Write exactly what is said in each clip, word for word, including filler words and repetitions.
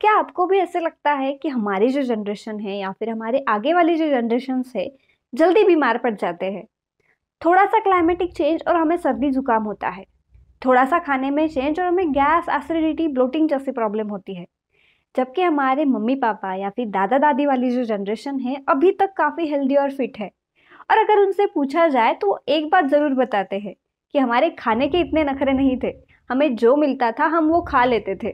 क्या आपको भी ऐसे लगता है कि हमारी जो जनरेशन है या फिर हमारे आगे वाली जो जनरेशन्स है जल्दी बीमार पड़ जाते हैं? थोड़ा सा क्लाइमेटिक चेंज और हमें सर्दी जुकाम होता है, थोड़ा सा खाने में चेंज और हमें गैस, एसिडिटी, ब्लोटिंग जैसी प्रॉब्लम होती है। जबकि हमारे मम्मी पापा या फिर दादा दादी वाली जो जनरेशन है अभी तक काफ़ी हेल्दी और फिट है, और अगर उनसे पूछा जाए तो एक बात ज़रूर बताते हैं कि हमारे खाने के इतने नखरे नहीं थे, हमें जो मिलता था हम वो खा लेते थे।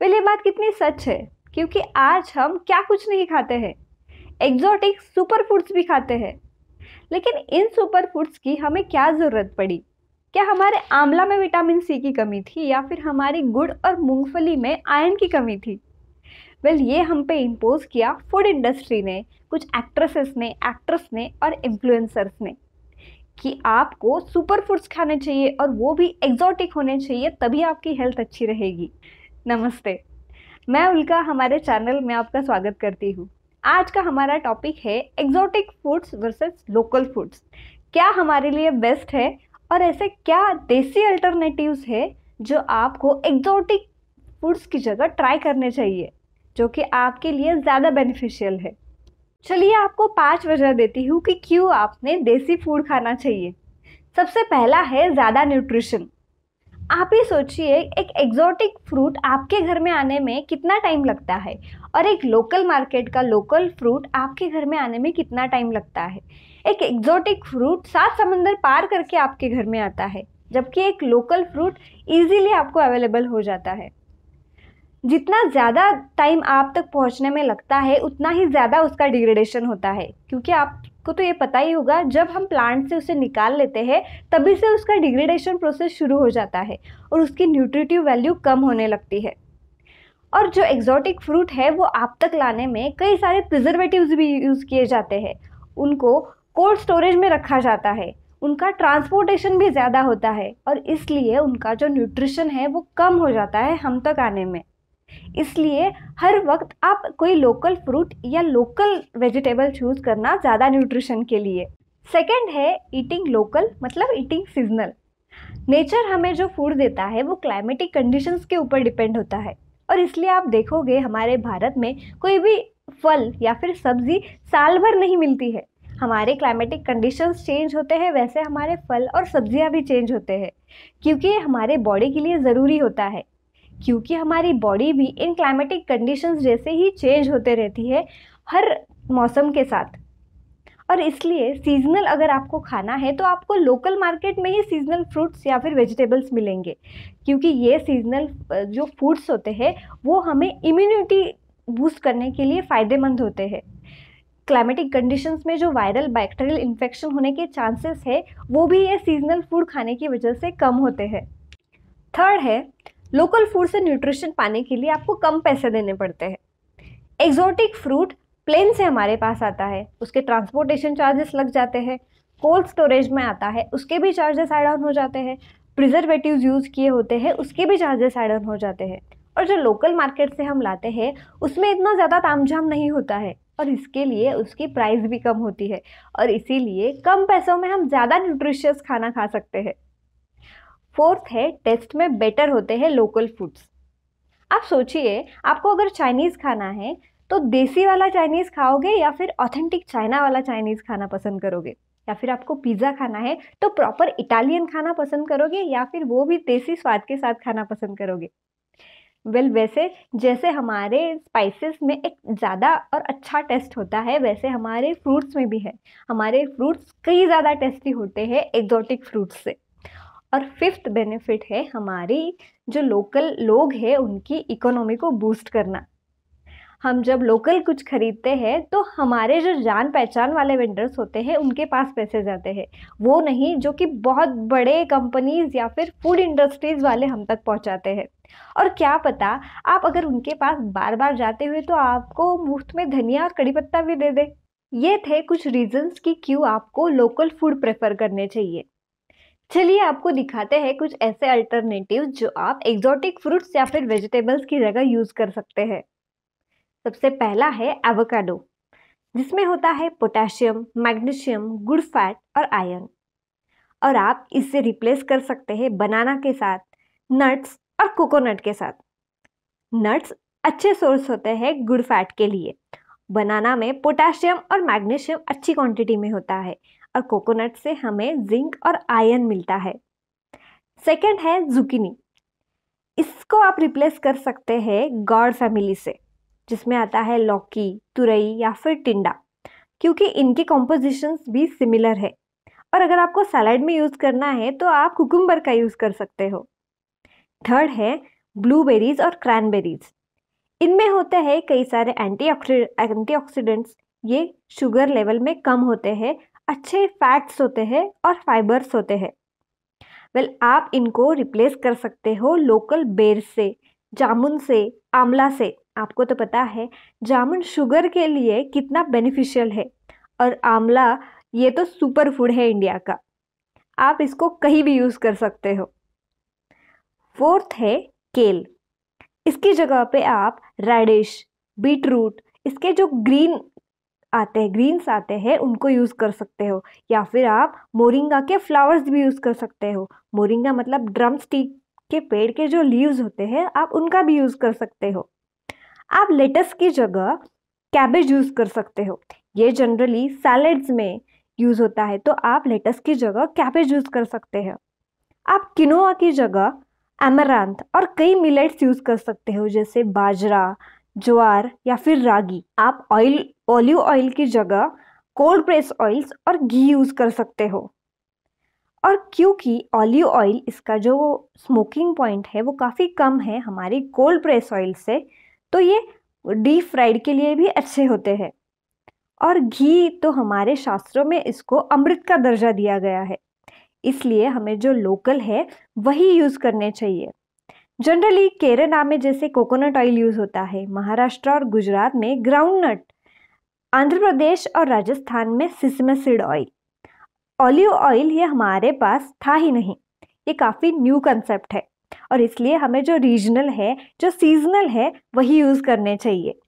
पहले ये बात कितनी सच है, क्योंकि आज हम क्या कुछ नहीं खाते हैं। एग्जॉटिक सुपर फूड्स भी खाते हैं, लेकिन इन सुपर फूड्स की हमें क्या ज़रूरत पड़ी? क्या हमारे आंवला में विटामिन सी की कमी थी या फिर हमारे गुड़ और मूंगफली में आयरन की कमी थी? वेल ये हम पे इम्पोज किया फूड इंडस्ट्री ने, कुछ एक्ट्रेसेस ने, एक्टर्स ने और इन्फ्लुएंसर्स ने कि आपको सुपर फूड्स खाने चाहिए और वो भी एग्जॉटिक होने चाहिए, तभी आपकी हेल्थ अच्छी रहेगी। नमस्ते, मैं उल्का हमारे चैनल में आपका स्वागत करती हूँ। आज का हमारा टॉपिक है exotic foods versus local foods, क्या हमारे लिए बेस्ट है और ऐसे क्या देसी अल्टरनेटिव्स है जो आपको एग्जॉटिक फूड्स की जगह ट्राई करने चाहिए जो कि आपके लिए ज़्यादा बेनिफिशियल है। चलिए आपको पांच वजह देती हूँ कि क्यों आपने देसी फूड खाना चाहिए। सबसे पहला है ज़्यादा न्यूट्रिशन। आप ही सोचिए एक एग्जॉटिक फ्रूट आपके घर में आने में कितना टाइम लगता है और एक लोकल मार्केट का लोकल फ्रूट आपके घर में आने में कितना टाइम लगता है। एक एग्जॉटिक फ्रूट सात समंदर पार करके आपके घर में आता है, जबकि एक लोकल फ्रूट इजीली आपको अवेलेबल हो जाता है। जितना ज़्यादा टाइम आप तक पहुँचने में लगता है उतना ही ज़्यादा उसका डिग्रेडेशन होता है, क्योंकि आप को तो ये पता ही होगा जब हम प्लांट से उसे निकाल लेते हैं तभी से उसका डिग्रेडेशन प्रोसेस शुरू हो जाता है और उसकी न्यूट्रिटिव वैल्यू कम होने लगती है। और जो एग्जॉटिक फ्रूट है वो आप तक लाने में कई सारे प्रिजर्वेटिव्स भी यूज़ किए जाते हैं, उनको कोल्ड स्टोरेज में रखा जाता है, उनका ट्रांसपोर्टेशन भी ज़्यादा होता है और इसलिए उनका जो न्यूट्रिशन है वो कम हो जाता है हम तक आने में। इसलिए हर वक्त आप कोई लोकल फ्रूट या लोकल वेजिटेबल चूज़ करना ज़्यादा न्यूट्रिशन के लिए। सेकंड है ईटिंग लोकल, मतलब ईटिंग सीजनल। नेचर हमें जो फूड देता है वो क्लाइमेटिक कंडीशंस के ऊपर डिपेंड होता है और इसलिए आप देखोगे हमारे भारत में कोई भी फल या फिर सब्ज़ी साल भर नहीं मिलती है। हमारे क्लाइमेटिक कंडीशंस चेंज होते हैं, वैसे हमारे फल और सब्जियाँ भी चेंज होते हैं, क्योंकि हमारे बॉडी के लिए ज़रूरी होता है, क्योंकि हमारी बॉडी भी इन क्लाइमेटिक कंडीशंस जैसे ही चेंज होते रहती है हर मौसम के साथ। और इसलिए सीजनल अगर आपको खाना है तो आपको लोकल मार्केट में ही सीजनल फ्रूट्स या फिर वेजिटेबल्स मिलेंगे, क्योंकि ये सीजनल जो फूड्स होते हैं वो हमें इम्यूनिटी बूस्ट करने के लिए फ़ायदेमंद होते हैं। क्लाइमेटिक कंडीशंस में जो वायरल बैक्टीरियल इन्फेक्शन होने के चांसेस है वो भी ये सीजनल फूड खाने की वजह से कम होते हैं। थर्ड है लोकल फूड से न्यूट्रिशन पाने के लिए आपको कम पैसे देने पड़ते हैं। एग्जॉटिक फ्रूट प्लेन से हमारे पास आता है, उसके ट्रांसपोर्टेशन चार्जेस लग जाते हैं, कोल्ड स्टोरेज में आता है उसके भी चार्जेस ऐड ऑन हो जाते हैं, प्रिजर्वेटिव्स यूज़ किए होते हैं उसके भी चार्जेस ऐड ऑन हो जाते हैं। और जो लोकल मार्केट से हम लाते हैं उसमें इतना ज़्यादा तामझाम नहीं होता है और इसके लिए उसकी प्राइस भी कम होती है और इसीलिए कम पैसों में हम ज़्यादा न्यूट्रिशियस खाना खा सकते हैं। फोर्थ है टेस्ट में बेटर होते हैं लोकल फूड्स। आप सोचिए आपको अगर चाइनीज़ खाना है तो देसी वाला चाइनीज़ खाओगे या फिर ऑथेंटिक चाइना वाला चाइनीज़ खाना पसंद करोगे, या फिर आपको पिज़्ज़ा खाना है तो प्रॉपर इटालियन खाना पसंद करोगे या फिर वो भी देसी स्वाद के साथ खाना पसंद करोगे। वेल well, वैसे जैसे हमारे स्पाइसेस में एक ज़्यादा और अच्छा टेस्ट होता है वैसे हमारे फ्रूट्स में भी है, हमारे फ्रूट्स कई ज़्यादा टेस्टी होते हैं एग्जॉटिक फ्रूट्स से। और फिफ्थ बेनिफिट है हमारी जो लोकल लोग हैं उनकी इकोनॉमी को बूस्ट करना। हम जब लोकल कुछ खरीदते हैं तो हमारे जो जान पहचान वाले वेंडर्स होते हैं उनके पास पैसे जाते हैं, वो नहीं जो कि बहुत बड़े कंपनीज या फिर फूड इंडस्ट्रीज़ वाले हम तक पहुंचाते हैं। और क्या पता आप अगर उनके पास बार बार जाते हुए तो आपको मुफ्त में धनिया और कड़ी पत्ता भी दे दें। ये थे कुछ रीजन्स कि क्यों आपको लोकल फूड प्रेफर करने चाहिए। चलिए आपको दिखाते हैं कुछ ऐसे अल्टरनेटिव्स जो आप एग्जॉटिक फ्रूट्स या फिर वेजिटेबल्स की जगह यूज़ कर सकते हैं। सबसे पहला है एवोकाडो, जिसमें होता है पोटेशियम, मैग्नीशियम, गुड फैट और आयरन, और आप इससे रिप्लेस कर सकते हैं बनाना के साथ, नट्स और कोकोनट के साथ। नट्स अच्छे सोर्स होते हैं गुड फैट के लिए। बनाना में पोटेशियम और मैग्नीशियम अच्छी क्वांटिटी में होता है और कोकोनट से हमें जिंक और आयरन मिलता है। सेकंड है जुकीनी। इसको आप रिप्लेस कर सकते हैं गॉर्ड फैमिली से, जिसमें आता है लौकी, तुरई या फिर टिंडा, क्योंकि इनके कॉम्पोजिशंस भी सिमिलर है। और अगर आपको सलाद में यूज़ करना है तो आप कुकुम्बर का यूज़ कर सकते हो। थर्ड है ब्लूबेरीज और क्रैनबेरीज। इनमें होते हैं कई सारे एंटीऑक्सीडेंट्स। ये शुगर लेवल में कम होते हैं, अच्छे फैट्स होते हैं और फाइबर्स होते हैं। वेल well, आप इनको रिप्लेस कर सकते हो लोकल बेर से, जामुन से, आंवला से। आपको तो पता है जामुन शुगर के लिए कितना बेनिफिशियल है, और आंवला ये तो सुपर फूड है इंडिया का। आप इसको कहीं भी यूज़ कर सकते हो। फोर्थ है केल। इसकी जगह पे आप रेडिश, बीट रूट, इसके जो ग्रीन आते हैं ग्रीन्स आते हैं उनको यूज़ कर सकते हो, या फिर आप मोरिंगा के फ्लावर्स भी यूज़ कर सकते हो। मोरिंगा मतलब ड्रम स्टिक के पेड़ के जो लीव्स होते हैं, आप उनका भी यूज़ कर सकते हो। आप लेटस की जगह कैबेज यूज़ कर सकते हो। ये जनरली सैलड्स में यूज़ होता है, तो आप लेटस की जगह कैबेज यूज़ कर सकते हो। आप किनोआ की जगह अमरांत और कई मिलेट्स यूज़ कर सकते हो, जैसे बाजरा, ज्वार या फिर रागी। आप ऑयल ऑलिव ऑयल की जगह कोल्ड प्रेस ऑयल्स और घी यूज़ कर सकते हो। और क्योंकि ऑलिव ऑयल इसका जो स्मोकिंग पॉइंट है वो काफ़ी कम है हमारी कोल्ड प्रेस ऑयल से, तो ये डीप फ्राइड के लिए भी अच्छे होते हैं। और घी तो हमारे शास्त्रों में इसको अमृत का दर्जा दिया गया है, इसलिए हमें जो लोकल है वही यूज़ करने चाहिए। जनरली केरला में जैसे कोकोनट ऑयल यूज़ होता है, महाराष्ट्र और गुजरात में ग्राउंडनट, आंध्र प्रदेश और राजस्थान में sesame seed oil. Olive oil ये हमारे पास था ही नहीं, ये काफ़ी न्यू कंसेप्ट है, और इसलिए हमें जो रीजनल है, जो सीजनल है, वही यूज़ करने चाहिए।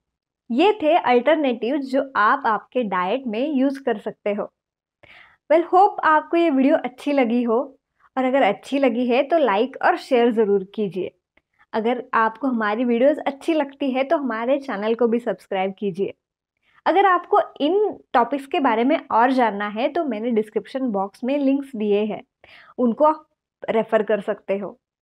ये थे अल्टरनेटिव जो आप आपके डाइट में यूज़ कर सकते हो। वेल होप आपको ये वीडियो अच्छी लगी हो, और अगर अच्छी लगी है तो लाइक और शेयर ज़रूर कीजिए। अगर आपको हमारी वीडियोस अच्छी लगती है तो हमारे चैनल को भी सब्सक्राइब कीजिए। अगर आपको इन टॉपिक्स के बारे में और जानना है तो मैंने डिस्क्रिप्शन बॉक्स में लिंक्स दिए हैं, उनको आप रेफ़र कर सकते हो।